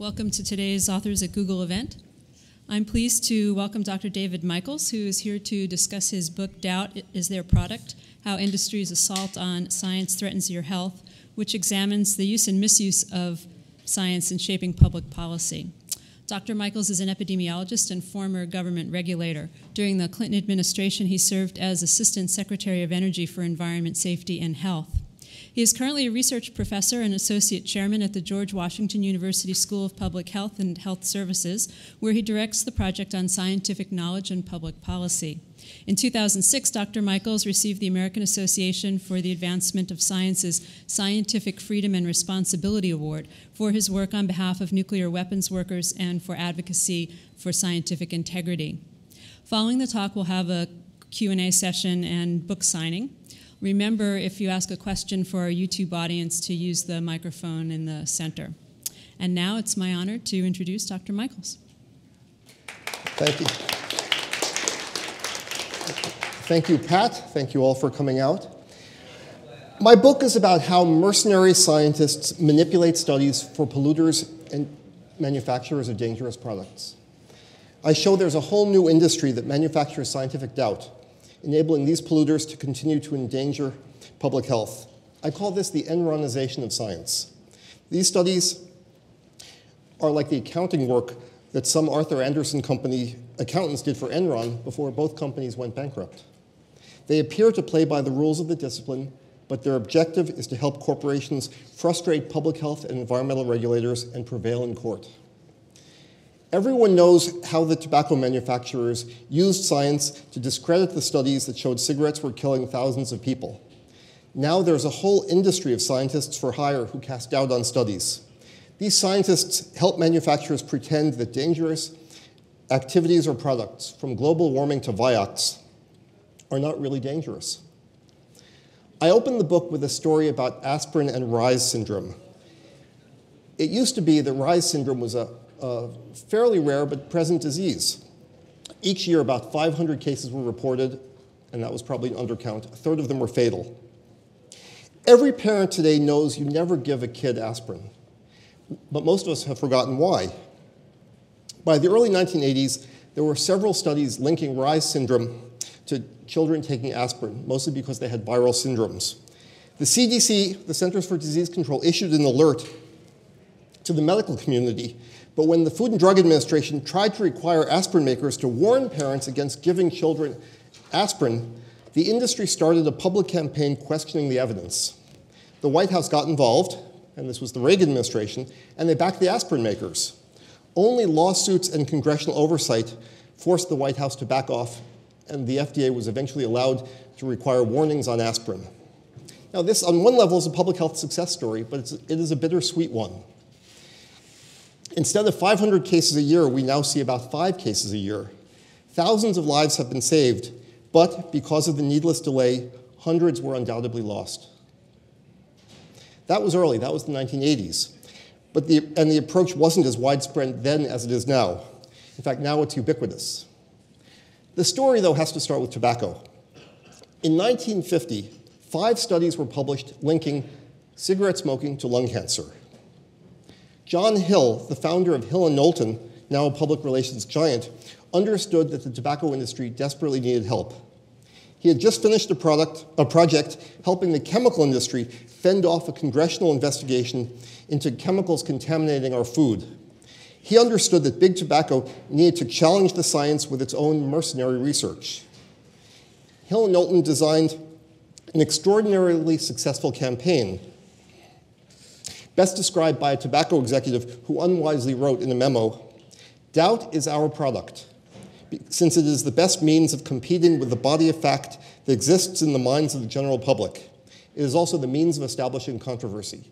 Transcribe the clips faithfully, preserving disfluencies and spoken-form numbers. Welcome to today's Authors at Google event. I'm pleased to welcome Doctor David Michaels, who is here to discuss his book, Doubt is Their Product, How Industry's Assault on Science Threatens Your Health, which examines the use and misuse of science in shaping public policy. Doctor Michaels is an epidemiologist and former government regulator. During the Clinton administration, he served as Assistant Secretary of Energy for Environment, Safety, and Health. He is currently a research professor and associate chairman at the George Washington University School of Public Health and Health Services, where he directs the project on scientific knowledge and public policy. In two thousand six, Doctor Michaels received the American Association for the Advancement of Science's Scientific Freedom and Responsibility Award for his work on behalf of nuclear weapons workers and for advocacy for scientific integrity. Following the talk, we'll have a Q and A session and book signing. Remember, if you ask a question for our YouTube audience, to use the microphone in the center. And now it's my honor to introduce Doctor Michaels. Thank you. Thank you, Pat. Thank you all for coming out. My book is about how mercenary scientists manipulate studies for polluters and manufacturers of dangerous products. I show there's a whole new industry that manufactures scientific doubt, enabling these polluters to continue to endanger public health. I call this the Enronization of science. These studies are like the accounting work that some Arthur Andersen company accountants did for Enron before both companies went bankrupt. They appear to play by the rules of the discipline, but their objective is to help corporations frustrate public health and environmental regulators and prevail in court. Everyone knows how the tobacco manufacturers used science to discredit the studies that showed cigarettes were killing thousands of people. Now there's a whole industry of scientists for hire who cast doubt on studies. These scientists help manufacturers pretend that dangerous activities or products, from global warming to Vioxx, are not really dangerous. I open the book with a story about aspirin and Reye's syndrome. It used to be that Reye's syndrome was a A fairly rare but present disease. Each year, about five hundred cases were reported, and that was probably an undercount. A third of them were fatal. Every parent today knows you never give a kid aspirin, but most of us have forgotten why. By the early nineteen eighties, there were several studies linking Reye's syndrome to children taking aspirin, mostly because they had viral syndromes. The C D C, the Centers for Disease Control, issued an alert to the medical community. But when the Food and Drug Administration tried to require aspirin makers to warn parents against giving children aspirin, the industry started a public campaign questioning the evidence. The White House got involved, and this was the Reagan administration, and they backed the aspirin makers. Only lawsuits and congressional oversight forced the White House to back off, and the F D A was eventually allowed to require warnings on aspirin. Now this, on one level, is a public health success story, but it's, it is a bittersweet one. Instead of five hundred cases a year, we now see about five cases a year. Thousands of lives have been saved, but because of the needless delay, hundreds were undoubtedly lost. That was early. That was the nineteen eighties. But the, and the approach wasn't as widespread then as it is now. In fact, now it's ubiquitous. The story, though, has to start with tobacco. In nineteen fifty, five studies were published linking cigarette smoking to lung cancer. John Hill, the founder of Hill and Knowlton, now a public relations giant, understood that the tobacco industry desperately needed help. He had just finished a, product, a project helping the chemical industry fend off a congressional investigation into chemicals contaminating our food. He understood that big tobacco needed to challenge the science with its own mercenary research. Hill and Knowlton designed an extraordinarily successful campaign, best described by a tobacco executive who unwisely wrote in a memo, "Doubt is our product, since it is the best means of competing with the body of fact that exists in the minds of the general public. It is also the means of establishing controversy."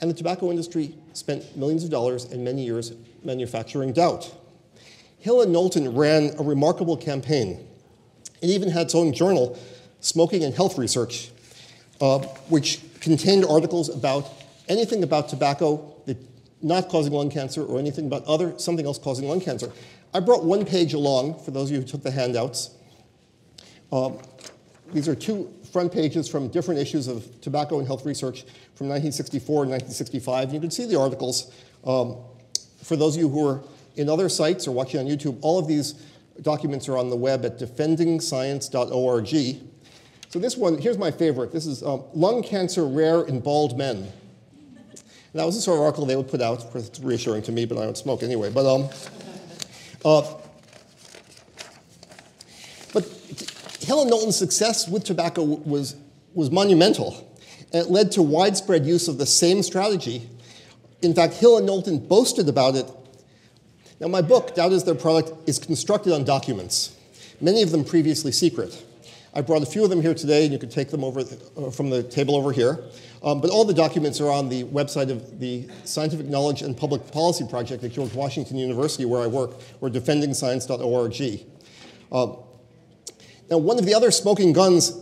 And the tobacco industry spent millions of dollars and many years manufacturing doubt. Hill and Knowlton ran a remarkable campaign. It even had its own journal, Smoking and Health Research, uh, which contained articles about anything about tobacco that not causing lung cancer or anything about other, something else causing lung cancer. I brought one page along, for those of you who took the handouts. Uh, these are two front pages from different issues of Tobacco and Health Research from nineteen sixty-four and nineteen sixty-five. And you can see the articles um, For those of you who are in other sites or watching on YouTube, all of these documents are on the web at defending science dot org. So this one, here's my favorite. This is um, lung cancer rare in bald men. And that was the sort of article they would put out. Of course, it's reassuring to me, but I don't smoke anyway. But, um, uh, but Hill and Knowlton's success with tobacco was, was monumental. And it led to widespread use of the same strategy. In fact, Hill and Knowlton boasted about it. Now, my book, Doubt is Their Product, is constructed on documents, many of them previously secret. I brought a few of them here today, and you can take them over th uh, from the table over here. Um, but all the documents are on the website of the Scientific Knowledge and Public Policy Project at George Washington University, where I work, or defending science dot org. Um, now, one of the other smoking guns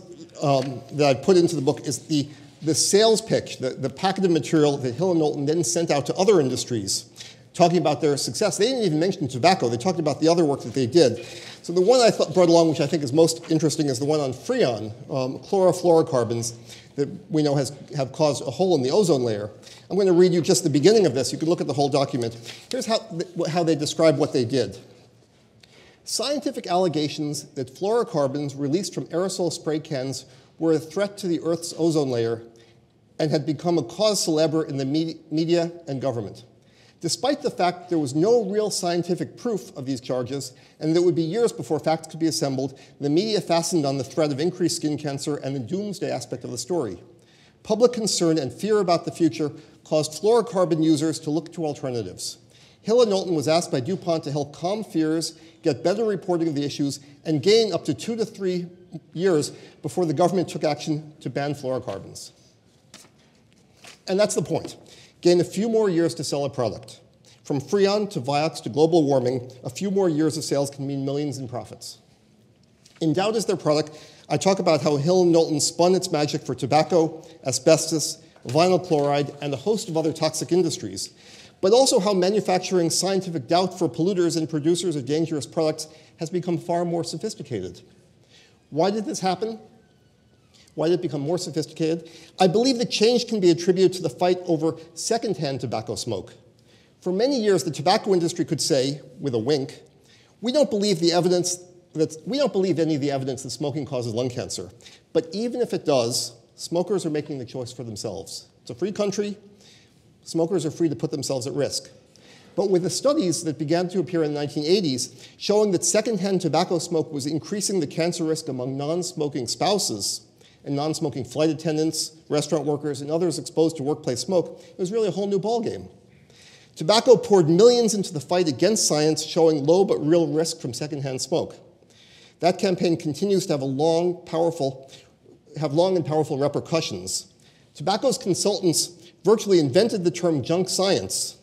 um, that I put into the book is the, the sales pitch, the, the packet of material that Hill and Knowlton then sent out to other industries, talking about their success. They didn't even mention tobacco. They talked about the other work that they did. So the one I thought brought along, which I think is most interesting, is the one on Freon, um, chlorofluorocarbons, that we know has have caused a hole in the ozone layer. I'm going to read you just the beginning of this. You can look at the whole document. Here's how, th how they describe what they did. Scientific allegations that fluorocarbons released from aerosol spray cans were a threat to the Earth's ozone layer and had become a cause célèbre in the me media and government. Despite the fact there was no real scientific proof of these charges, and that it would be years before facts could be assembled, the media fastened on the threat of increased skin cancer and the doomsday aspect of the story. Public concern and fear about the future caused fluorocarbon users to look to alternatives. Hill and Knowlton was asked by DuPont to help calm fears, get better reporting of the issues, and gain up to two to three years before the government took action to ban fluorocarbons. And that's the point. Gain a few more years to sell a product. From Freon to Vioxx to global warming, a few more years of sales can mean millions in profits. In Doubt is Their Product, I talk about how Hill and Knowlton spun its magic for tobacco, asbestos, vinyl chloride, and a host of other toxic industries, but also how manufacturing scientific doubt for polluters and producers of dangerous products has become far more sophisticated. Why did this happen? Why did it become more sophisticated? I believe the change can be attributed to the fight over secondhand tobacco smoke. For many years, the tobacco industry could say, with a wink, we don't believe the evidence that's, we don't believe any of the evidence that smoking causes lung cancer. But even if it does, smokers are making the choice for themselves. It's a free country. Smokers are free to put themselves at risk. But with the studies that began to appear in the nineteen eighties showing that secondhand tobacco smoke was increasing the cancer risk among non-smoking spouses, and non-smoking flight attendants, restaurant workers, and others exposed to workplace smoke, it was really a whole new ballgame. Tobacco poured millions into the fight against science, showing low but real risk from secondhand smoke. That campaign continues to have a long, powerful, have long and powerful repercussions. Tobacco's consultants virtually invented the term junk science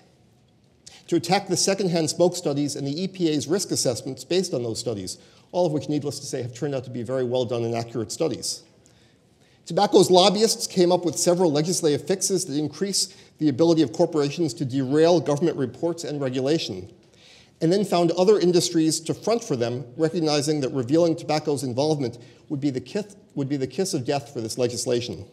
to attack the secondhand smoke studies and the E P A's risk assessments based on those studies, all of which, needless to say, have turned out to be very well done and accurate studies. Tobacco's lobbyists came up with several legislative fixes that increase the ability of corporations to derail government reports and regulation, and then found other industries to front for them, recognizing that revealing tobacco's involvement would be the kiss, would be the kiss of death for this legislation.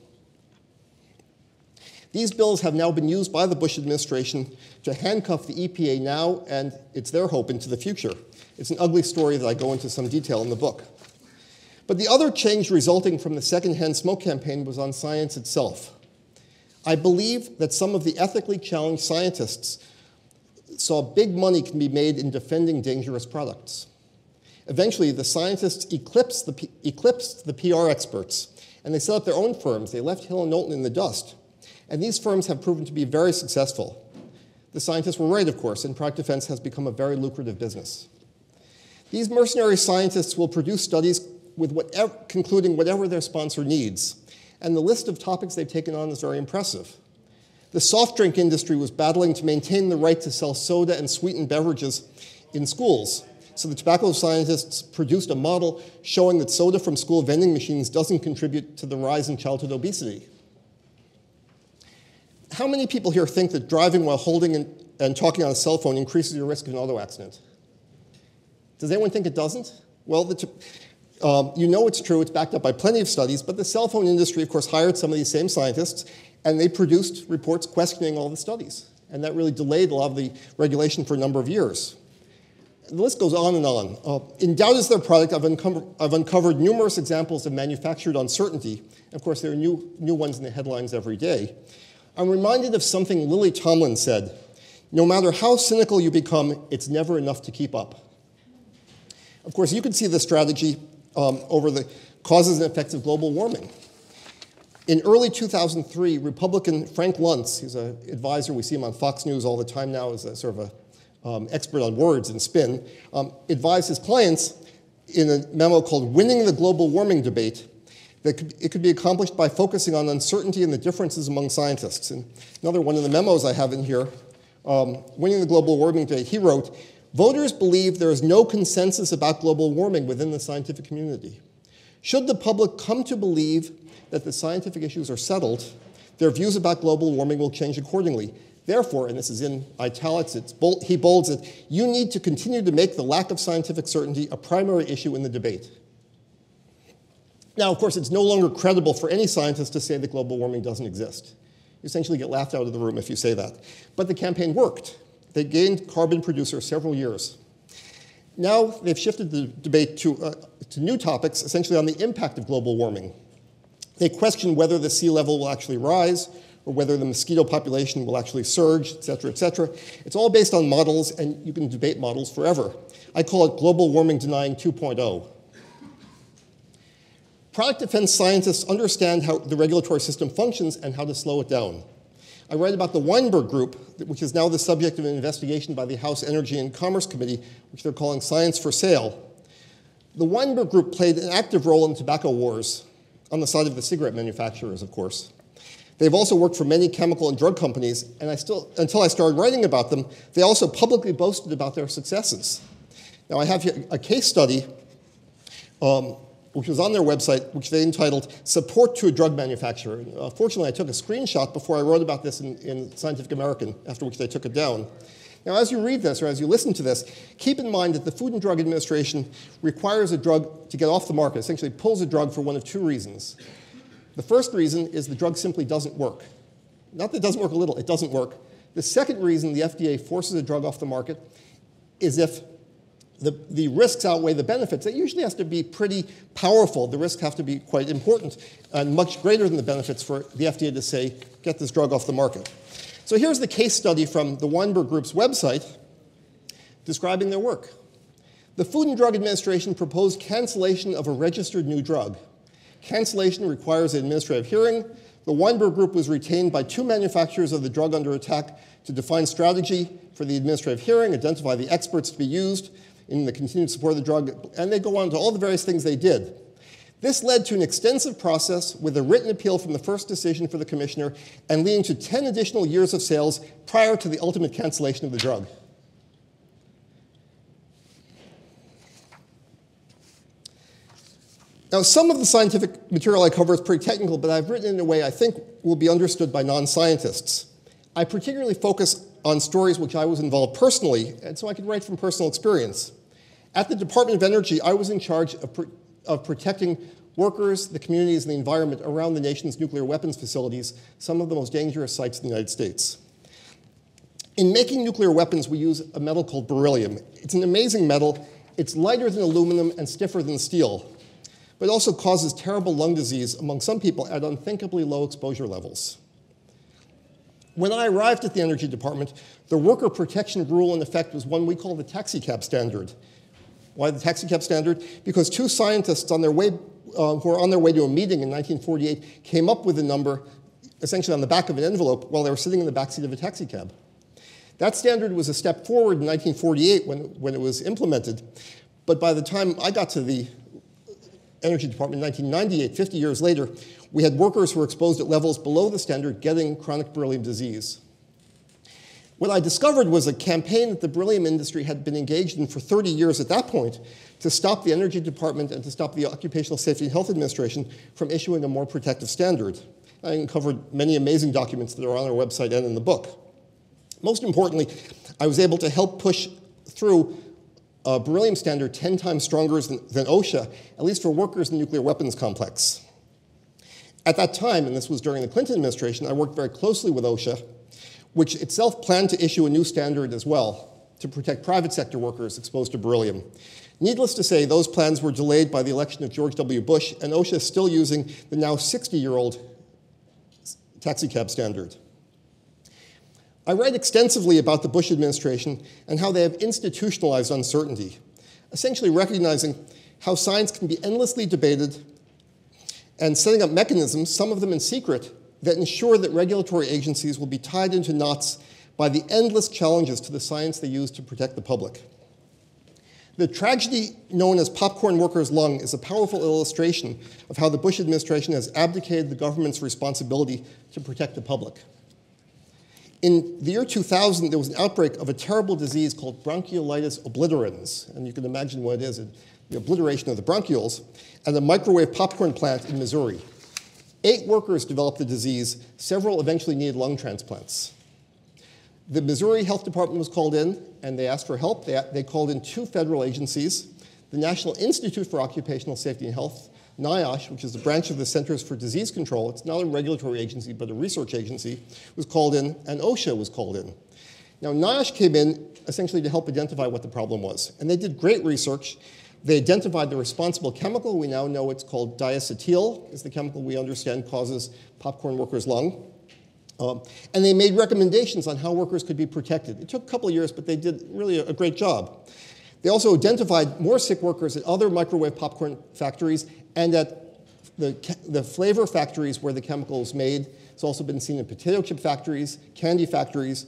These bills have now been used by the Bush administration to handcuff the E P A now, and it's their hope into the future. It's an ugly story that I go into some detail in the book. But the other change resulting from the secondhand smoke campaign was on science itself. I believe that some of the ethically challenged scientists saw big money can be made in defending dangerous products. Eventually, the scientists eclipsed the, P eclipsed the P R experts, and they set up their own firms. They left Hill and Knowlton in the dust. And these firms have proven to be very successful. The scientists were right, of course, and product defense has become a very lucrative business. These mercenary scientists will produce studies with whatever, concluding whatever their sponsor needs. And the list of topics they've taken on is very impressive. The soft drink industry was battling to maintain the right to sell soda and sweetened beverages in schools. So the tobacco scientists produced a model showing that soda from school vending machines doesn't contribute to the rise in childhood obesity. How many people here think that driving while holding and, and talking on a cell phone increases your risk of an auto accident? Does anyone think it doesn't? Well, the Um, you know it's true, it's backed up by plenty of studies, but the cell phone industry, of course, hired some of these same scientists, and they produced reports questioning all the studies. And that really delayed a lot of the regulation for a number of years. The list goes on and on. Uh, in Doubt is Their Product, I've, unco I've uncovered numerous examples of manufactured uncertainty. Of course, there are new, new ones in the headlines every day. I'm reminded of something Lily Tomlin said: no matter how cynical you become, it's never enough to keep up. Of course, you can see the strategy um, over the causes and effects of global warming. In early two thousand three, Republican Frank Luntz, he's an advisor, we see him on Fox News all the time now as a sort of an um, expert on words and spin, um, advised his clients in a memo called Winning the Global Warming Debate that it could be accomplished by focusing on uncertainty and the differences among scientists. And another one of the memos I have in here, um, Winning the Global Warming Debate, he wrote, "Voters believe there is no consensus about global warming within the scientific community. Should the public come to believe that the scientific issues are settled, their views about global warming will change accordingly. Therefore," and this is in italics, it's bold, he bolds it, "you need to continue to make the lack of scientific certainty a primary issue in the debate." Now, of course, it's no longer credible for any scientist to say that global warming doesn't exist. You essentially get laughed out of the room if you say that. But the campaign worked. They gained carbon producers several years. Now they've shifted the debate to, uh, to new topics, essentially on the impact of global warming. They question whether the sea level will actually rise or whether the mosquito population will actually surge, et cetera, et cetera. It's all based on models, and you can debate models forever. I call it global warming denying two point oh. Product defense scientists understand how the regulatory system functions and how to slow it down. I write about the Weinberg Group, which is now the subject of an investigation by the House Energy and Commerce Committee, which they're calling Science for Sale. The Weinberg Group played an active role in tobacco wars, on the side of the cigarette manufacturers, of course. They've also worked for many chemical and drug companies, and I still, until I started writing about them, they also publicly boasted about their successes. Now, I have here a case study, um, which was on their website, which they entitled Support to a Drug Manufacturer. Uh, fortunately, I took a screenshot before I wrote about this in, in Scientific American, after which they took it down. Now, as you read this, or as you listen to this, keep in mind that the Food and Drug Administration requires a drug to get off the market, essentially pulls a drug for one of two reasons. The first reason is the drug simply doesn't work. Not that it doesn't work a little, it doesn't work. The second reason the F D A forces a drug off the market is if the, the risks outweigh the benefits. That usually has to be pretty powerful. The risks have to be quite important and much greater than the benefits for the F D A to say, get this drug off the market. So here's the case study from the Weinberg Group's website describing their work. The Food and Drug Administration proposed cancellation of a registered new drug. Cancellation requires an administrative hearing. The Weinberg Group was retained by two manufacturers of the drug under attack to define strategy for the administrative hearing, identify the experts to be used in the continued support of the drug, and they go on to all the various things they did. This led to an extensive process with a written appeal from the first decision for the commissioner and leading to ten additional years of sales prior to the ultimate cancellation of the drug. Now, some of the scientific material I cover is pretty technical, but I've written it in a way I think will be understood by non-scientists. I particularly focus on stories which I was involved personally, and so I could write from personal experience. At the Department of Energy, I was in charge of of protecting workers, the communities, and the environment around the nation's nuclear weapons facilities, some of the most dangerous sites in the United States. In making nuclear weapons, we use a metal called beryllium. It's an amazing metal. It's lighter than aluminum and stiffer than steel, but it also causes terrible lung disease among some people at unthinkably low exposure levels. When I arrived at the Energy Department, the worker protection rule in effect was one we call the taxicab standard. Why the taxicab standard? Because two scientists on their way, uh, who were on their way to a meeting in nineteen forty-eight came up with a number essentially on the back of an envelope while they were sitting in the backseat of a taxicab. That standard was a step forward in nineteen forty-eight when, when it was implemented. But by the time I got to the Energy Department in nineteen ninety-eight, fifty years later, we had workers who were exposed at levels below the standard getting chronic beryllium disease. What I discovered was a campaign that the beryllium industry had been engaged in for thirty years at that point to stop the Energy Department and to stop the Occupational Safety and Health Administration from issuing a more protective standard. I uncovered many amazing documents that are on our website and in the book. Most importantly, I was able to help push through a beryllium standard ten times stronger than, than OSHA, at least for workers in the nuclear weapons complex. At that time, and this was during the Clinton administration, I worked very closely with OSHA. which itself planned to issue a new standard as well to protect private sector workers exposed to beryllium. Needless to say, those plans were delayed by the election of George W. Bush, and OSHA is still using the now sixty-year-old taxicab standard. I read extensively about the Bush administration and how they have institutionalized uncertainty, essentially recognizing how science can be endlessly debated and setting up mechanisms, some of them in secret, that ensure that regulatory agencies will be tied into knots by the endless challenges to the science they use to protect the public. The tragedy known as popcorn worker's lung is a powerful illustration of how the Bush administration has abdicated the government's responsibility to protect the public. In the year two thousand, there was an outbreak of a terrible disease called bronchiolitis obliterans, and you can imagine what it is, the obliteration of the bronchioles, at a microwave popcorn plant in Missouri. Eight workers developed the disease. Several eventually needed lung transplants. The Missouri Health Department was called in, and they asked for help. They, they called in two federal agencies, the National Institute for Occupational Safety and Health, NIOSH, which is a branch of the Centers for Disease Control. It's not a regulatory agency, but a research agency, was called in, and OSHA was called in. Now, NIOSH came in essentially to help identify what the problem was, and they did great research. They identified the responsible chemical. We now know it's called diacetyl, is the chemical we understand causes popcorn worker's lung. Um, and they made recommendations on how workers could be protected. It took a couple of years, but they did really a great job. They also identified more sick workers at other microwave popcorn factories and at the, the flavor factories where the chemical is made. It's also been seen in potato chip factories, candy factories.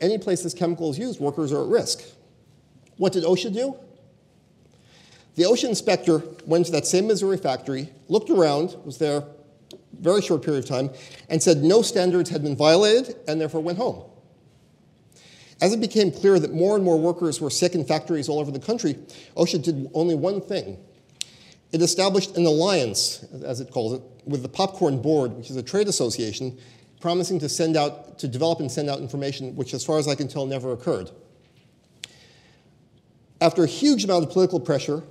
Any place this chemical is used, workers are at risk. What did OSHA do? The OSHA inspector went to that same Missouri factory, looked around, was there very short period of time, and said no standards had been violated, and therefore went home. As it became clear that more and more workers were sick in factories all over the country, OSHA did only one thing. It established an alliance, as it calls it, with the Popcorn Board, which is a trade association, promising to send out, to develop and send out information, which as far as I can tell never occurred. After a huge amount of political pressure,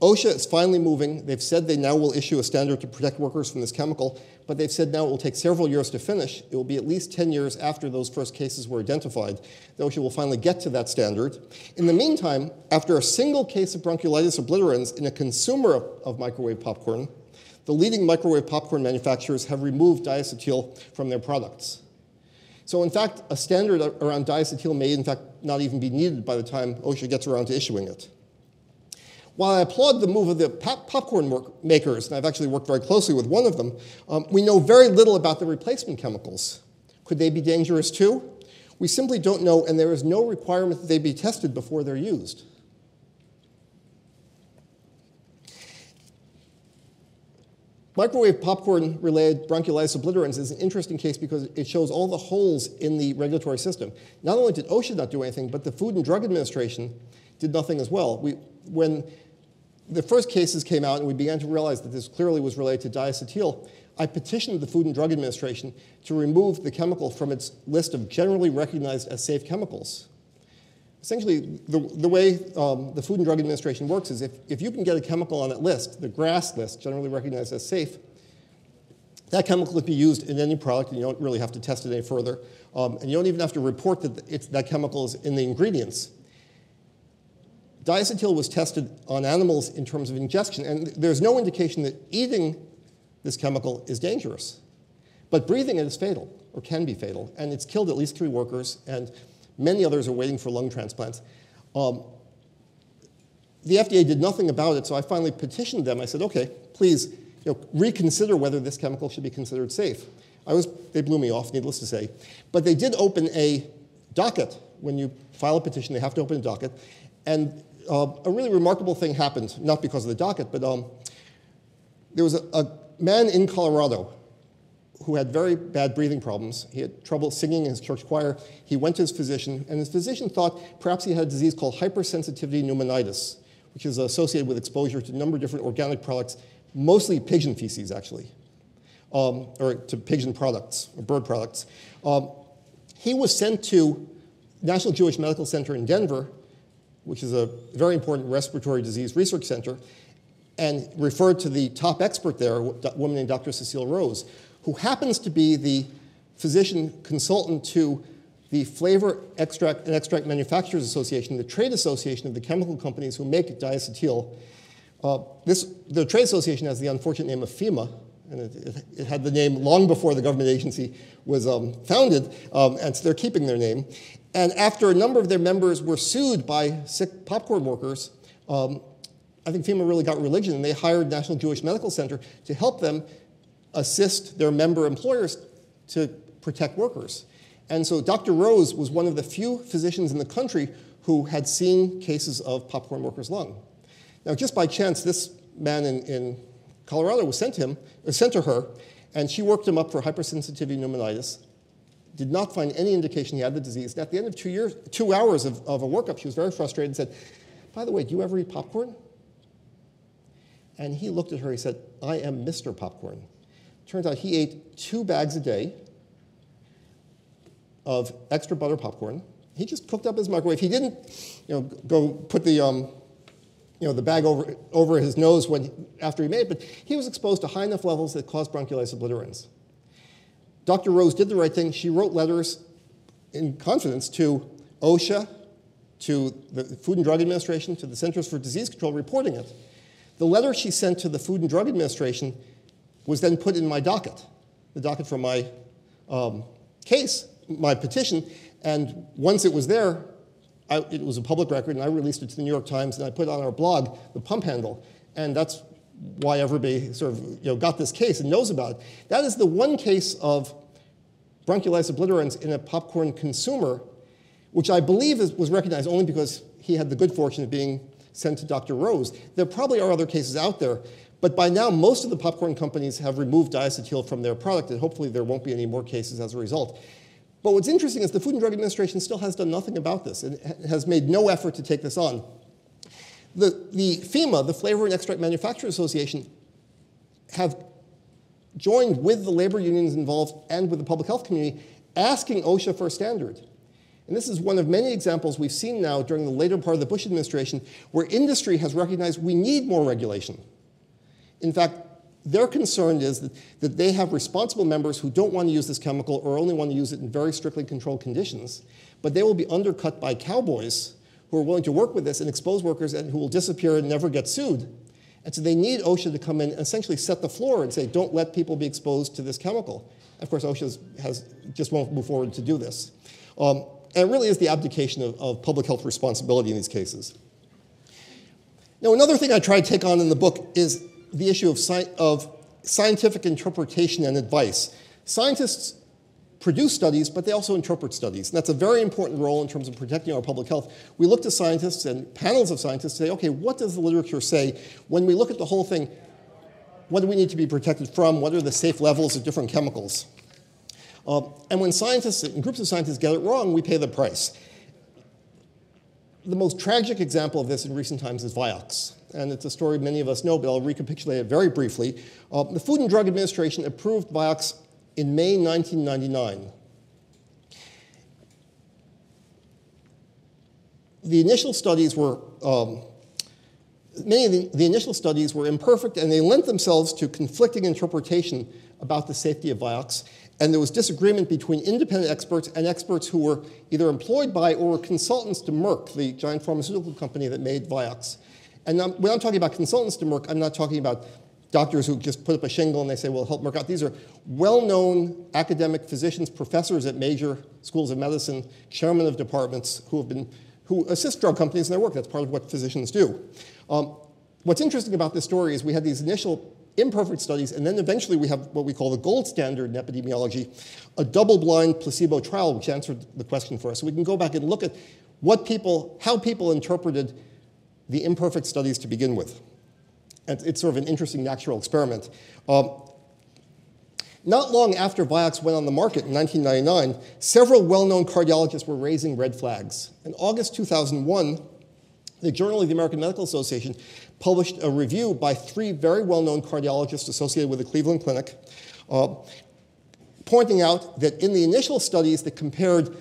OSHA is finally moving. They've said they now will issue a standard to protect workers from this chemical, but they've said now it will take several years to finish. It will be at least ten years after those first cases were identified that OSHA will finally get to that standard. In the meantime, after a single case of bronchiolitis obliterans in a consumer of, of microwave popcorn, the leading microwave popcorn manufacturers have removed diacetyl from their products. So in fact, a standard around diacetyl may in fact not even be needed by the time OSHA gets around to issuing it. While I applaud the move of the pop popcorn work makers, and I've actually worked very closely with one of them, um, we know very little about the replacement chemicals. Could they be dangerous too? We simply don't know, and there is no requirement that they be tested before they're used. Microwave popcorn-related bronchiolitis obliterans is an interesting case because it shows all the holes in the regulatory system. Not only did OSHA not do anything, but the Food and Drug Administration did nothing as well. We, when the first cases came out and we began to realize that this clearly was related to diacetyl, I petitioned the Food and Drug Administration to remove the chemical from its list of generally recognized as safe chemicals. Essentially, the, the way um, the Food and Drug Administration works is if, if you can get a chemical on that list, the GRAS list, generally recognized as safe, that chemical could be used in any product and you don't really have to test it any further. Um, and you don't even have to report that it's, that chemical is in the ingredients. Diacetyl was tested on animals in terms of ingestion, and there's no indication that eating this chemical is dangerous. But breathing it is fatal, or can be fatal, and it's killed at least three workers, and many others are waiting for lung transplants. Um, the F D A did nothing about it, so I finally petitioned them. I said, okay, please you know, reconsider whether this chemical should be considered safe. I was, they blew me off, needless to say. But they did open a docket. When you file a petition, they have to open a docket. And Uh, a really remarkable thing happened, not because of the docket, but um, there was a, a man in Colorado who had very bad breathing problems. He had trouble singing in his church choir. He went to his physician, and his physician thought perhaps he had a disease called hypersensitivity pneumonitis, which is associated with exposure to a number of different organic products, mostly pigeon feces, actually, um, or to pigeon products, or bird products. Um, he was sent to National Jewish Medical Center in Denver, which is a very important respiratory disease research center, and referred to the top expert there, a woman named Doctor Cecile Rose, who happens to be the physician consultant to the Flavor Extract and Extract Manufacturers Association, the trade association of the chemical companies who make diacetyl. Uh, this, the trade association has the unfortunate name of FEMA, and it, it, it had the name long before the government agency was um, founded, um, and so they're keeping their name. And after a number of their members were sued by sick popcorn workers, um, I think FEMA really got religion, and they hired National Jewish Medical Center to help them assist their member employers to protect workers. And so Doctor Rose was one of the few physicians in the country who had seen cases of popcorn workers' lung. Now, just by chance, this man in, in Colorado was sent, him, uh, sent to her, and she worked him up for hypersensitivity pneumonitis, did not find any indication he had the disease. And at the end of two, years, two hours of, of a workup, she was very frustrated and said, by the way, do you ever eat popcorn? And he looked at her, he said, I am Mister Popcorn. Turns out he ate two bags a day of extra butter popcorn. He just cooked up his microwave. He didn't, you know, go put the, um, you know, the bag over over his nose when after he made it. But he was exposed to high enough levels that caused bronchiolitis obliterans. Doctor Rose did the right thing. She wrote letters in confidence to OSHA, to the Food and Drug Administration, to the Centers for Disease Control, reporting it. The letter she sent to the Food and Drug Administration was then put in my docket, the docket for my um, case. My petition, and once it was there, I, it was a public record, and I released it to the New York Times, and I put on our blog the pump handle, and that's why everybody sort of you know, got this case and knows about it. That is the one case of bronchiolitis obliterans in a popcorn consumer, which I believe is, was recognized only because he had the good fortune of being sent to Doctor Rose. There probably are other cases out there, but by now, most of the popcorn companies have removed diacetyl from their product, and hopefully there won't be any more cases as a result. But what's interesting is the Food and Drug Administration still has done nothing about this. It has made no effort to take this on. The, the FEMA, the Flavor and Extract Manufacturers Association, have joined with the labor unions involved and with the public health community, asking OSHA for a standard. And this is one of many examples we've seen now during the later part of the Bush administration where industry has recognized we need more regulation. In fact, their concern is that, that they have responsible members who don't want to use this chemical or only want to use it in very strictly controlled conditions, but they will be undercut by cowboys who are willing to work with this and expose workers and who will disappear and never get sued. And so they need OSHA to come in and essentially set the floor and say, don't let people be exposed to this chemical. Of course, OSHA has, just won't move forward to do this. Um, and it really is the abdication of, of public health responsibility in these cases. Now, another thing I try to take on in the book is the issue of, sci of scientific interpretation and advice. Scientists produce studies, but they also interpret studies. And that's a very important role in terms of protecting our public health. We look to scientists and panels of scientists and say, okay, what does the literature say? When we look at the whole thing, what do we need to be protected from? What are the safe levels of different chemicals? Uh, and when scientists and groups of scientists get it wrong, we pay the price. The most tragic example of this in recent times is Vioxx. And it's a story many of us know, but I'll recapitulate it very briefly. Uh, the Food and Drug Administration approved Vioxx in May nineteen ninety-nine. The initial studies were, um, many of the, the initial studies were imperfect, and they lent themselves to conflicting interpretation about the safety of Vioxx. And there was disagreement between independent experts and experts who were either employed by or were consultants to Merck, the giant pharmaceutical company that made Vioxx. And when I'm talking about consultants to Merck, I'm not talking about doctors who just put up a shingle and they say, well, help Merck out. These are well-known academic physicians, professors at major schools of medicine, chairmen of departments who have been, who assist drug companies in their work. That's part of what physicians do. Um, what's interesting about this story is we had these initial imperfect studies, and then eventually we have what we call the gold standard in epidemiology, a double-blind placebo trial, which answered the question for us. So we can go back and look at what people, how people interpreted the imperfect studies to begin with. And it's sort of an interesting natural experiment. Um, not long after Vioxx went on the market in nineteen ninety-nine, several well-known cardiologists were raising red flags. In August two thousand one, the Journal of the American Medical Association published a review by three very well-known cardiologists associated with the Cleveland Clinic, uh, pointing out that in the initial studies that compared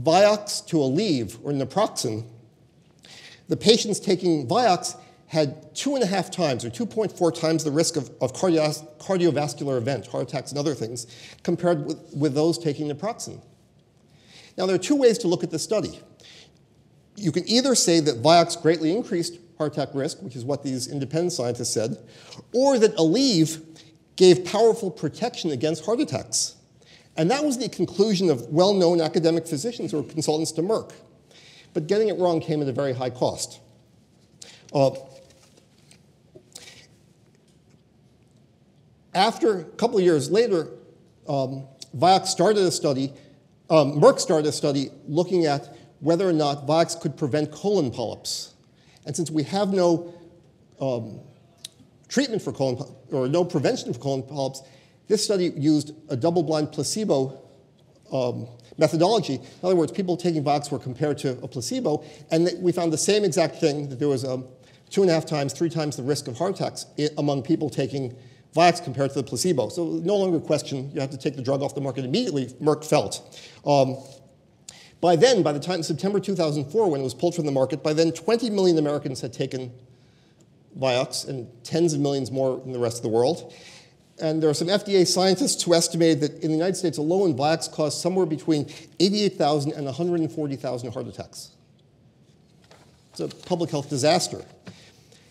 Vioxx to Aleve or naproxen, the patients taking Vioxx had two and a half times, or two point four times the risk of, of cardios, cardiovascular event, heart attacks and other things, compared with, with those taking naproxen. Now, there are two ways to look at this study. You can either say that Vioxx greatly increased heart attack risk, which is what these independent scientists said, or that Aleve gave powerful protection against heart attacks. And that was the conclusion of well-known academic physicians who were consultants to Merck. But getting it wrong came at a very high cost. Uh, after a couple of years later, um, Vioxx started a study, um, Merck started a study looking at whether or not Vioxx could prevent colon polyps. And since we have no um, treatment for colon polyps, or no prevention for colon polyps, this study used a double-blind placebo um, methodology. In other words, people taking Vioxx were compared to a placebo, and we found the same exact thing, that there was um, two and a half times, three times the risk of heart attacks among people taking Vioxx compared to the placebo. So no longer a question, you have to take the drug off the market immediately, Merck felt. Um, by then, by the time September two thousand four, when it was pulled from the market, by then twenty million Americans had taken Vioxx, and tens of millions more in the rest of the world. And there are some F D A scientists who estimated that in the United States alone, Vioxx caused somewhere between eighty-eight thousand and one hundred forty thousand heart attacks. It's a public health disaster.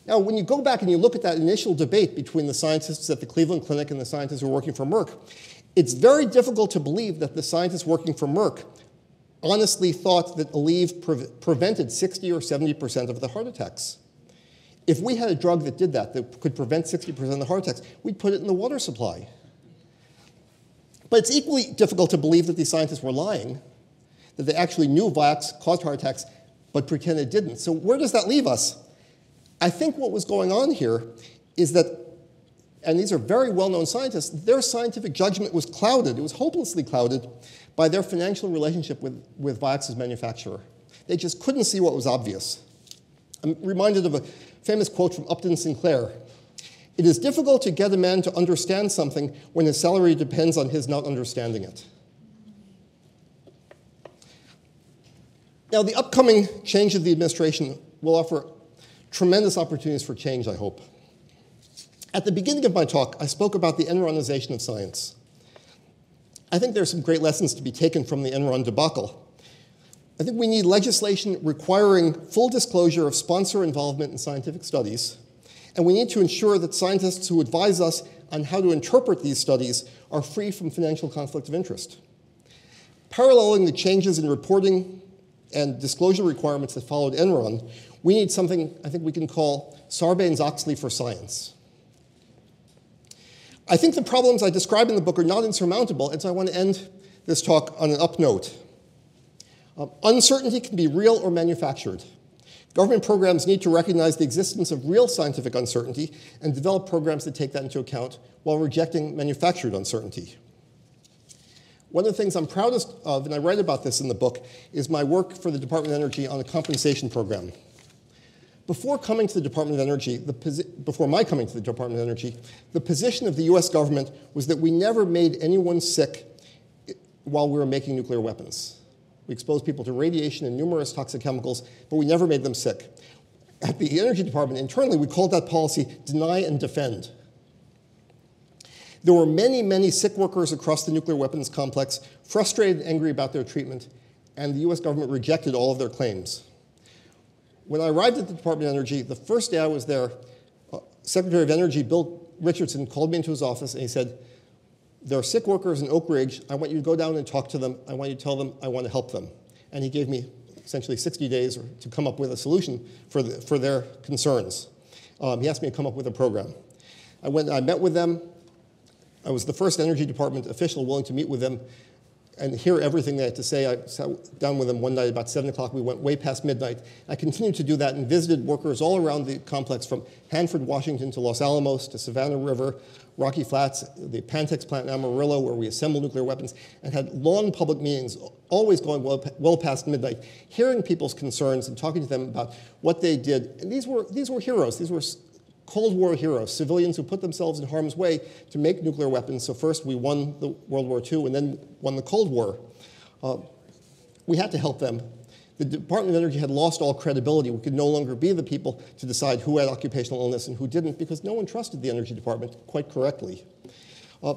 Now, when you go back and you look at that initial debate between the scientists at the Cleveland Clinic and the scientists who were working for Merck, it's very difficult to believe that the scientists working for Merck honestly thought that Aleve pre- prevented sixty or seventy percent of the heart attacks. If we had a drug that did that, that could prevent sixty percent of the heart attacks, we'd put it in the water supply. But it's equally difficult to believe that these scientists were lying, that they actually knew Vioxx caused heart attacks, but pretended it didn't. So where does that leave us? I think what was going on here is that, and these are very well-known scientists, their scientific judgment was clouded, it was hopelessly clouded, by their financial relationship with, with Vioxx's manufacturer. They just couldn't see what was obvious. I'm reminded of a famous quote from Upton Sinclair. "It is difficult to get a man to understand something when his salary depends on his not understanding it." Now, the upcoming change of the administration will offer tremendous opportunities for change, I hope. At the beginning of my talk, I spoke about the Enronization of science. I think there are some great lessons to be taken from the Enron debacle. I think we need legislation requiring full disclosure of sponsor involvement in scientific studies, and we need to ensure that scientists who advise us on how to interpret these studies are free from financial conflict of interest. Paralleling the changes in reporting and disclosure requirements that followed Enron, we need something I think we can call Sarbanes-Oxley for science. I think the problems I describe in the book are not insurmountable, and so I want to end this talk on an up note. Um, uncertainty can be real or manufactured. Government programs need to recognize the existence of real scientific uncertainty and develop programs that take that into account while rejecting manufactured uncertainty. One of the things I'm proudest of, and I write about this in the book, is my work for the Department of Energy on a compensation program. Before coming to the Department of Energy, the posi- before my coming to the Department of Energy, the position of the U S government was that we never made anyone sick while we were making nuclear weapons. We exposed people to radiation and numerous toxic chemicals, but we never made them sick. At the Energy Department, internally, we called that policy deny and defend. There were many, many sick workers across the nuclear weapons complex, frustrated and angry about their treatment, and the U S government rejected all of their claims. When I arrived at the Department of Energy, the first day I was there, uh, Secretary of Energy Bill Richardson called me into his office and he said, "There are sick workers in Oak Ridge. I want you to go down and talk to them. I want you to tell them I want to help them." And he gave me essentially sixty days to come up with a solution for, the, for their concerns. Um, he asked me to come up with a program. I went and I met with them. I was the first Energy Department official willing to meet with them and hear everything they had to say. I sat down with them one night about seven o'clock. We went way past midnight. I continued to do that and visited workers all around the complex, from Hanford, Washington, to Los Alamos, to Savannah River, Rocky Flats, the Pantex plant in Amarillo, where we assemble nuclear weapons, and had long public meetings, always going well, well past midnight, hearing people's concerns and talking to them about what they did. And these were, these were heroes. These were Cold War heroes, civilians who put themselves in harm's way to make nuclear weapons. So first we won the World War Two and then won the Cold War. Uh, we had to help them. The Department of Energy had lost all credibility. We could no longer be the people to decide who had occupational illness and who didn't, because no one trusted the Energy Department, quite correctly. Uh,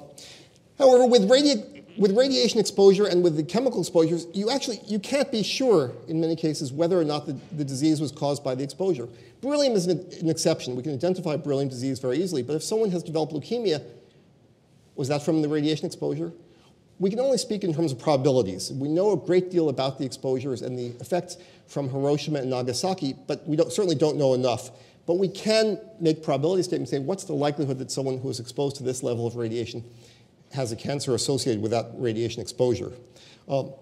however, with radi- with radiation exposure and with the chemical exposures, you actually, you can't be sure in many cases whether or not the, the disease was caused by the exposure. Beryllium is an, an exception. We can identify beryllium disease very easily, but if someone has developed leukemia, was that from the radiation exposure? We can only speak in terms of probabilities. We know a great deal about the exposures and the effects from Hiroshima and Nagasaki, but we don't, certainly don't know enough. But we can make probability statements saying, what's the likelihood that someone who is exposed to this level of radiation has a cancer associated with that radiation exposure? Um,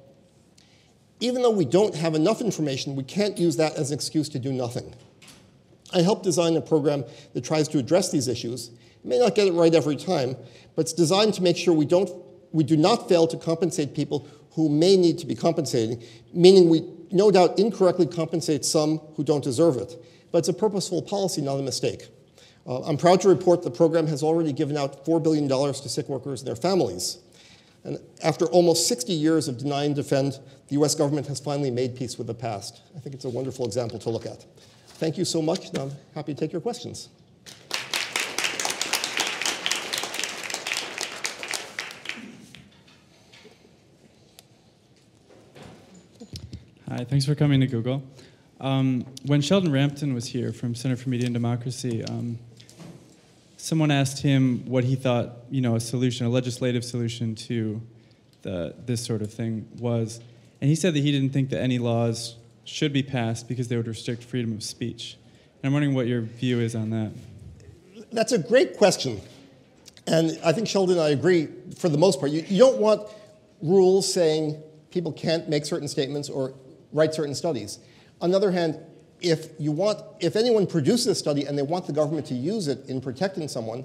even though we don't have enough information, we can't use that as an excuse to do nothing. I helped design a program that tries to address these issues. You may not get it right every time, but it's designed to make sure we don't, we do not fail to compensate people who may need to be compensated, meaning we no doubt incorrectly compensate some who don't deserve it. But it's a purposeful policy, not a mistake. Uh, I'm proud to report the program has already given out four billion dollars to sick workers and their families. And after almost sixty years of deny and defend, the U S government has finally made peace with the past. I think it's a wonderful example to look at. Thank you so much, and I'm happy to take your questions. Hi, thanks for coming to Google. Um, when Sheldon Rampton was here from Center for Media and Democracy, um, someone asked him what he thought, you know, a solution, a legislative solution to the, this sort of thing was. And he said that he didn't think that any laws should be passed because they would restrict freedom of speech. And I'm wondering what your view is on that. That's a great question. And I think Sheldon and I agree for the most part. You, you don't want rules saying people can't make certain statements or write certain studies. On the other hand, If, you want, if anyone produces a study and they want the government to use it in protecting someone,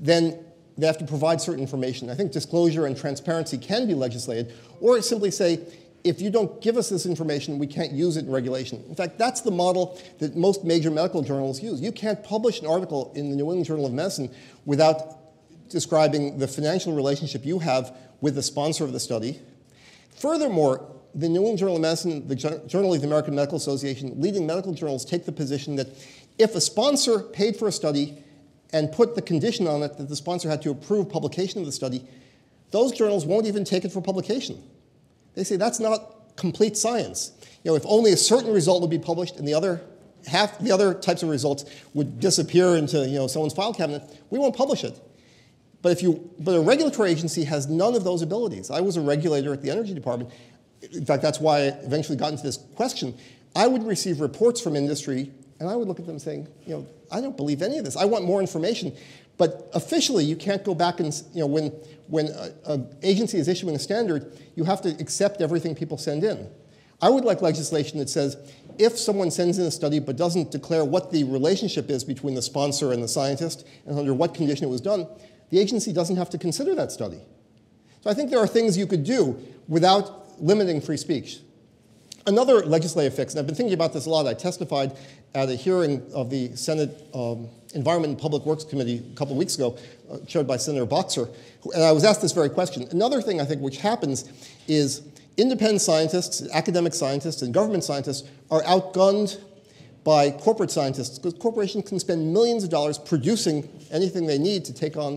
then they have to provide certain information. I think disclosure and transparency can be legislated, or simply say, if you don't give us this information, we can't use it in regulation. In fact, that's the model that most major medical journals use. You can't publish an article in the New England Journal of Medicine without describing the financial relationship you have with the sponsor of the study. Furthermore, the New England Journal of Medicine, the Journal of the American Medical Association, leading medical journals take the position that if a sponsor paid for a study and put the condition on it that the sponsor had to approve publication of the study, those journals won't even take it for publication. They say that's not complete science. You know, if only a certain result would be published and the other half, the other types of results would disappear into, you know, someone's file cabinet, we won't publish it. But if you, but a regulatory agency has none of those abilities. I was a regulator at the Energy Department. In fact, that's why I eventually got into this question. I would receive reports from industry, and I would look at them saying, you know, I don't believe any of this. I want more information. But officially, you can't go back and, you know, when, when an agency is issuing a standard, you have to accept everything people send in. I would like legislation that says, if someone sends in a study but doesn't declare what the relationship is between the sponsor and the scientist and under what condition it was done, the agency doesn't have to consider that study. So I think there are things you could do without limiting free speech. Another legislative fix, and I've been thinking about this a lot. I testified at a hearing of the Senate um, Environment and Public Works Committee a couple of weeks ago, uh, chaired by Senator Boxer, who, and I was asked this very question. Another thing I think which happens is independent scientists, academic scientists, and government scientists are outgunned by corporate scientists, because corporations can spend millions of dollars producing anything they need to take on,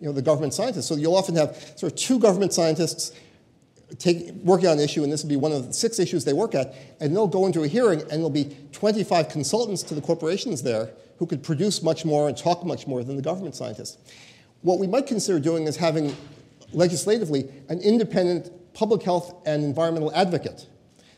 you know, the government scientists. So you'll often have sort of two government scientists Take, working on an issue, and this will be one of the six issues they work at, and they'll go into a hearing, and there'll be twenty-five consultants to the corporations there who could produce much more and talk much more than the government scientists. What we might consider doing is having, legislatively, an independent public health and environmental advocate,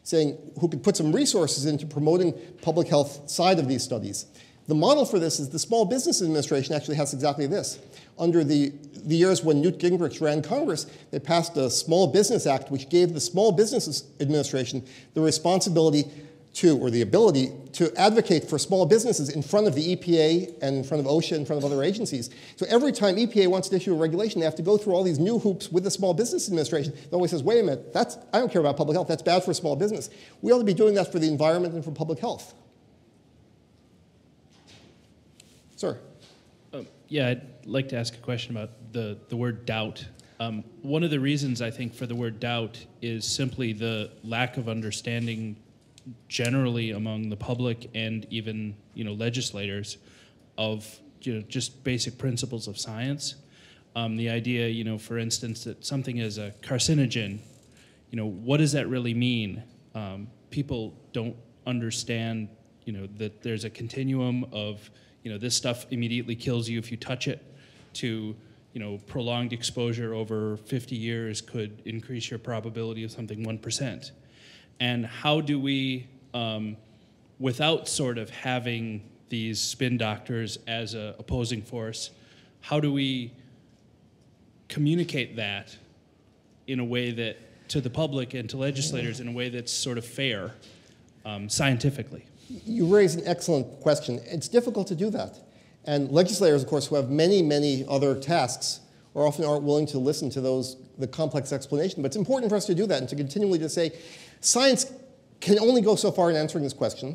saying who could put some resources into promoting public health side of these studies. The model for this is the Small Business Administration actually has exactly this. Under the, the years when Newt Gingrich ran Congress, they passed a Small Business Act, which gave the Small Business Administration the responsibility to, or the ability, to advocate for small businesses in front of the E P A and in front of OSHA, in front of other agencies. So every time E P A wants to issue a regulation, they have to go through all these new hoops with the Small Business Administration. It always says, wait a minute, that's, I don't care about public health, that's bad for small business. We ought to be doing that for the environment and for public health. Sir. Um, yeah, I'd like to ask a question about the, the word doubt. Um, one of the reasons, I think, for the word doubt is simply the lack of understanding generally among the public and even, you know, legislators of, you know, just basic principles of science. Um, the idea, you know, for instance, that something is a carcinogen, you know, what does that really mean? Um, people don't understand, you know, that there's a continuum of, you know, this stuff immediately kills you if you touch it, to, you know, prolonged exposure over fifty years could increase your probability of something one percent. And how do we, um, without sort of having these spin doctors as an opposing force, how do we communicate that in a way that, to the public and to legislators, in a way that's sort of fair, um, scientifically? You raise an excellent question. It's difficult to do that. And legislators, of course, who have many, many other tasks, or often aren't willing to listen to those, the complex explanation. But it's important for us to do that and to continually to say, science can only go so far in answering this question.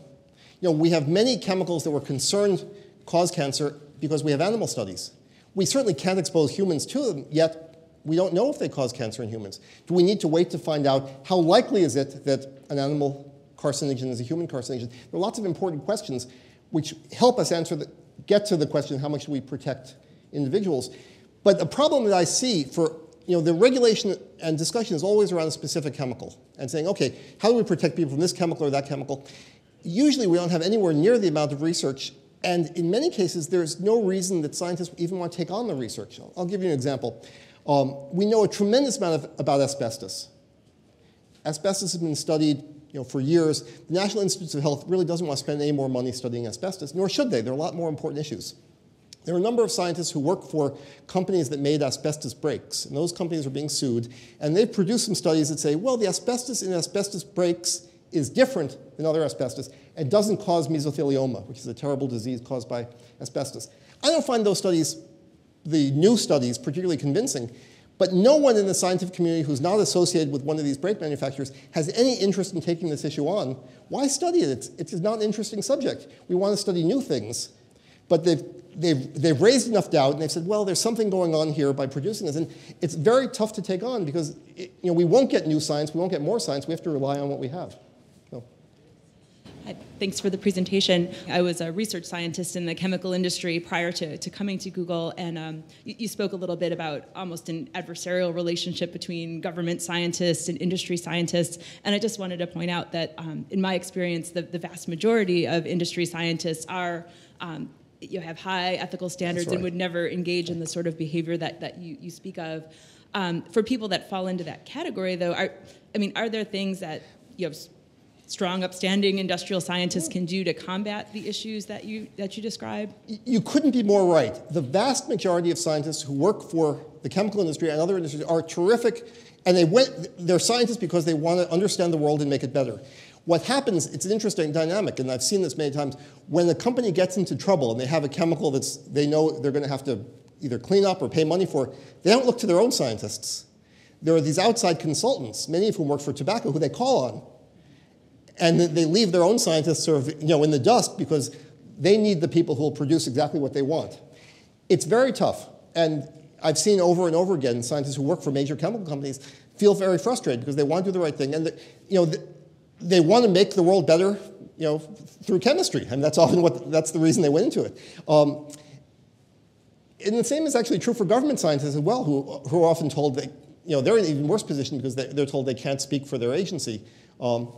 You know, we have many chemicals that we're concerned cause cancer because we have animal studies. We certainly can't expose humans to them, yet we don't know if they cause cancer in humans. Do we need to wait to find out how likely is it that an animal carcinogen is a human carcinogen? There are lots of important questions which help us answer the, get to the question, how much do we protect individuals? But the problem that I see for, you know, the regulation and discussion is always around a specific chemical and saying, okay, how do we protect people from this chemical or that chemical? Usually we don't have anywhere near the amount of research, and in many cases there's no reason that scientists even want to take on the research. I'll, I'll give you an example. Um, we know a tremendous amount of, about asbestos. Asbestos has been studied, you know, for years. The National Institutes of Health really doesn't want to spend any more money studying asbestos, nor should they. There are a lot more important issues. There are a number of scientists who work for companies that made asbestos breaks, and those companies are being sued. And they've produced some studies that say, well, the asbestos in asbestos breaks is different than other asbestos and doesn't cause mesothelioma, which is a terrible disease caused by asbestos. I don't find those studies, the new studies, particularly convincing, but no one in the scientific community who's not associated with one of these brake manufacturers has any interest in taking this issue on. Why study it? It's, it's not an interesting subject. We want to study new things. But they've, they've, they've raised enough doubt, and they've said, well, there's something going on here by producing this. And it's very tough to take on because it, you know, we won't get new science. We won't get more science. We have to rely on what we have. Thanks for the presentation. I was a research scientist in the chemical industry prior to, to coming to Google, and um, you, you spoke a little bit about almost an adversarial relationship between government scientists and industry scientists, and I just wanted to point out that um, in my experience, the, the vast majority of industry scientists are um, you have high ethical standards. That's right. And would never engage in the sort of behavior that, that you, you speak of. Um, for people that fall into that category, though, are, I mean, are there things that you have strong, upstanding industrial scientists can do to combat the issues that you, that you describe? You couldn't be more right. The vast majority of scientists who work for the chemical industry and other industries are terrific, and they went, they're scientists because they want to understand the world and make it better. What happens, it's an interesting dynamic, and I've seen this many times, when a company gets into trouble and they have a chemical that's they know they're going to have to either clean up or pay money for, they don't look to their own scientists. There are these outside consultants, many of whom work for tobacco, who they call on. And they leave their own scientists sort of, you know, in the dust because they need the people who will produce exactly what they want. It's very tough. And I've seen over and over again scientists who work for major chemical companies feel very frustrated because they want to do the right thing. And, the, you know, the, they want to make the world better, you know, through chemistry. And that's often what, that's the reason they went into it. Um, and the same is actually true for government scientists as well, who, who are often told that, you know, they're in an even worse position because they, they're told they can't speak for their agency. Um,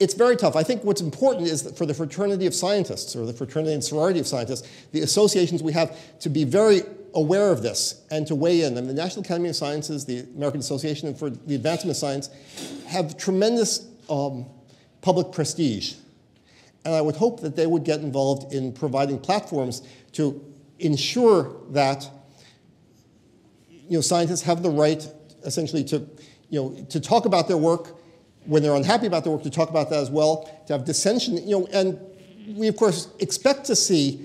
It's very tough. I think what's important is that for the fraternity of scientists, or the fraternity and sorority of scientists, the associations we have, to be very aware of this and to weigh in. I mean, the National Academy of Sciences, the American Association for the Advancement of Science, have tremendous um, public prestige. And I would hope that they would get involved in providing platforms to ensure that, you know, scientists have the right, essentially, to, you know, to talk about their work. When they're unhappy about their work, to talk about that as well, to have dissension, you know, and we, of course, expect to see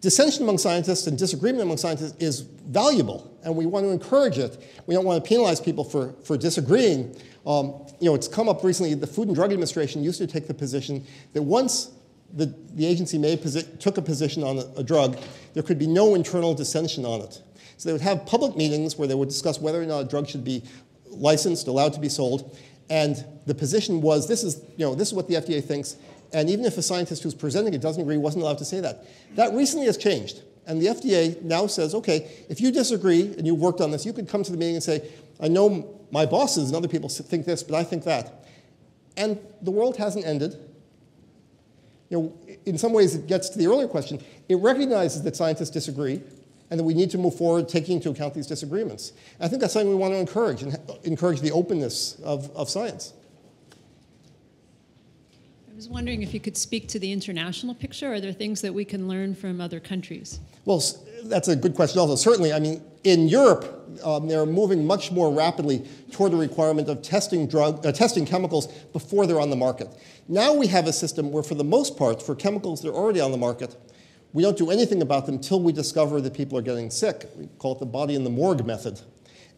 dissension among scientists and disagreement among scientists is valuable, and we want to encourage it. We don't want to penalize people for, for disagreeing. Um, you know, it's come up recently, the Food and Drug Administration used to take the position that once the, the agency made took a position on a, a drug, there could be no internal dissension on it. So they would have public meetings where they would discuss whether or not a drug should be licensed, allowed to be sold, and the position was, this is, you know, this is what the F D A thinks, and even if a scientist who's presenting it doesn't agree, wasn't allowed to say that. That recently has changed, And the F D A now says, okay, if you disagree and you worked on this, you could come to the meeting and say, I know my bosses and other people think this, but I think that. And the world hasn't ended. You know, in some ways, it gets to the earlier question. It recognizes that scientists disagree and that we need to move forward taking into account these disagreements. And I think that's something we want to encourage, and encourage the openness of, of science. I was wondering if you could speak to the international picture. Are there things that we can learn from other countries? Well, that's a good question also. Certainly, I mean, in Europe, um, they're moving much more rapidly toward a requirement of testing, drug, uh, testing chemicals before they're on the market. Now we have a system where, for the most part, for chemicals that are already on the market, we don't do anything about them until we discover that people are getting sick. We call it the body in the morgue method.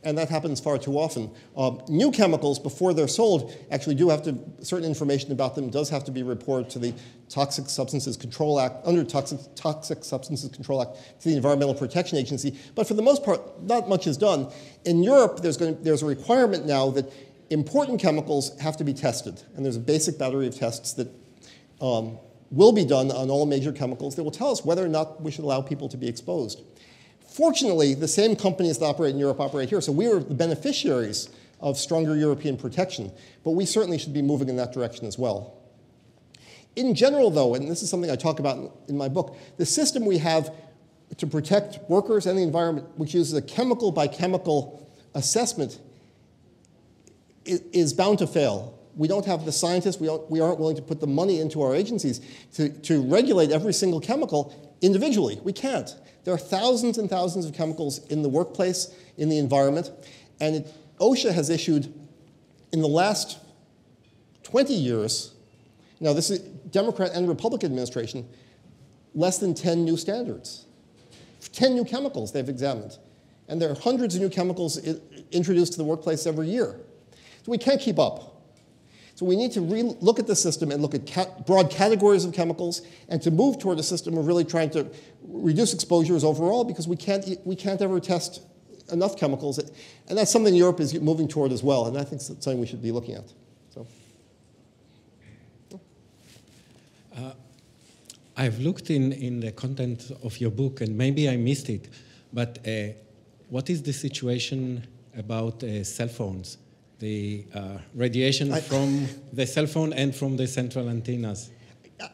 And that happens far too often. Um, new chemicals, before they're sold, actually do have to, certain information about them does have to be reported to the Toxic Substances Control Act, under Toxic, Toxic Substances Control Act, to the Environmental Protection Agency. But for the most part, not much is done. In Europe, there's, going to, there's a requirement now that important chemicals have to be tested. And there's a basic battery of tests that um, will be done on all major chemicals that will tell us whether or not we should allow people to be exposed. Fortunately, the same companies that operate in Europe operate here, so we were the beneficiaries of stronger European protection, but we certainly should be moving in that direction as well. In general, though, and this is something I talk about in my book, the system we have to protect workers and the environment, which uses a chemical by chemical assessment, is bound to fail. We don't have the scientists, we, don't, we aren't willing to put the money into our agencies to, to regulate every single chemical individually. We can't. There are thousands and thousands of chemicals in the workplace, in the environment, and it, OSHA has issued, in the last twenty years, now this is Democrat and Republican administration, less than ten new standards. ten new chemicals they've examined. And there are hundreds of new chemicals i- introduced to the workplace every year. So we can't keep up. So we need to re-look at the system and look at cat broad categories of chemicals and to move toward a system of really trying to reduce exposures overall, because we can't, we can't ever test enough chemicals. And that's something Europe is moving toward as well, and I think it's something we should be looking at. So. Uh, I've looked in, in the content of your book, and maybe I missed it, but uh, what is the situation about uh, cell phones? The uh, radiation I, from the cell phone and from the central antennas.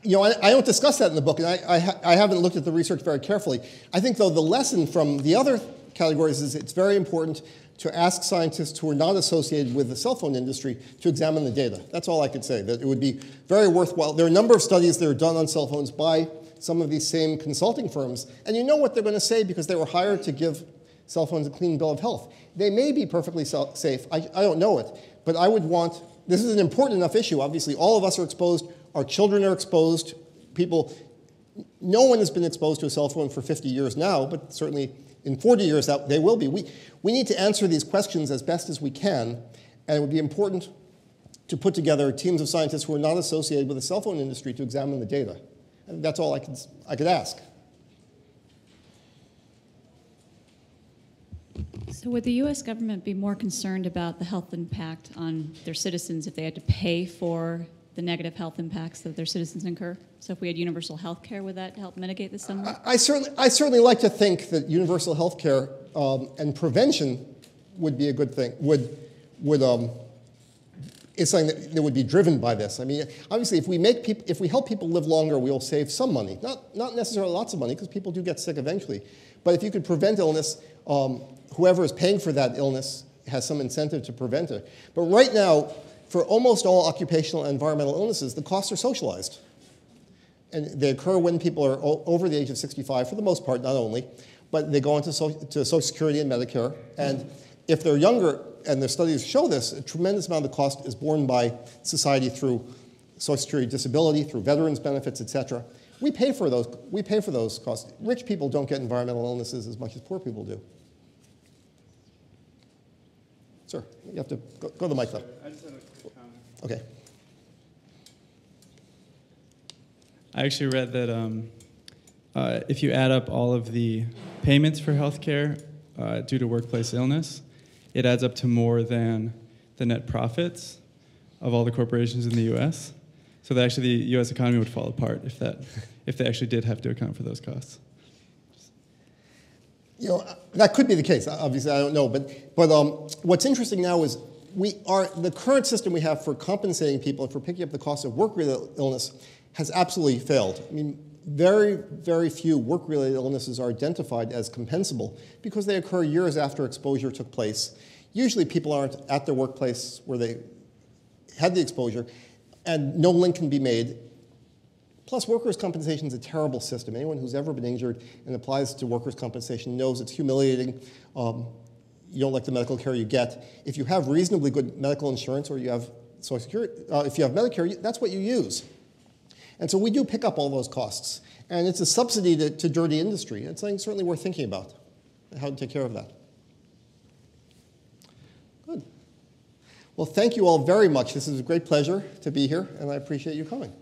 You know, I, I don't discuss that in the book, and I, I, ha I haven't looked at the research very carefully. I think, though, the lesson from the other categories is it's very important to ask scientists who are not associated with the cell phone industry to examine the data. That's all I could say, that it would be very worthwhile. There are a number of studies that are done on cell phones by some of these same consulting firms, and you know what they're going to say because they were hired to give cell phones a clean bill of health. They may be perfectly safe. I, I don't know it. But I would want, this is an important enough issue. Obviously, all of us are exposed. Our children are exposed. People, no one has been exposed to a cell phone for fifty years now, but certainly in forty years that they will be. We, we need to answer these questions as best as we can. And it would be important to put together teams of scientists who are not associated with the cell phone industry to examine the data. And that's all I could, I could ask. So would the U S government be more concerned about the health impact on their citizens if they had to pay for the negative health impacts that their citizens incur? So if we had universal health care, would that help mitigate this somewhat? I, I, certainly, I certainly like to think that universal health care um, and prevention would be a good thing, would, would, um, is something that, that would be driven by this. I mean, obviously, if we, make people, if we help people live longer, we'll save some money. Not, not necessarily lots of money, because people do get sick eventually. But if you could prevent illness, um, whoever is paying for that illness has some incentive to prevent it. But right now, for almost all occupational and environmental illnesses, the costs are socialized. And they occur when people are over the age of sixty-five, for the most part, not only, but they go into so to Social Security and Medicare. And if they're younger, and their studies show this, a tremendous amount of the cost is borne by society through Social Security disability, through veterans benefits, et cetera. We pay for those, we pay for those costs. Rich people don't get environmental illnesses as much as poor people do. Sir, you have to go, go to the mic though. I just have a quick comment. Okay. I actually read that um, uh, if you add up all of the payments for healthcare uh, due to workplace illness, it adds up to more than the net profits of all the corporations in the U S So that actually the U S economy would fall apart if, that, if they actually did have to account for those costs. you know, that could be the case. Obviously, I don't know. But, but um, what's interesting now is we are, the current system we have for compensating people and for picking up the cost of work-related illness has absolutely failed. I mean, very, very few work-related illnesses are identified as compensable because they occur years after exposure took place. Usually people aren't at their workplace where they had the exposure, and no link can be made. Plus, workers' compensation is a terrible system. Anyone who's ever been injured and applies to workers' compensation knows it's humiliating. Um, you don't like the medical care you get. If you have reasonably good medical insurance, or you have Social Security, uh, if you have Medicare, that's what you use. And so we do pick up all those costs. And it's a subsidy to, to dirty industry. It's something certainly worth thinking about, how to take care of that. Good. Well, thank you all very much. This is a great pleasure to be here, and I appreciate you coming.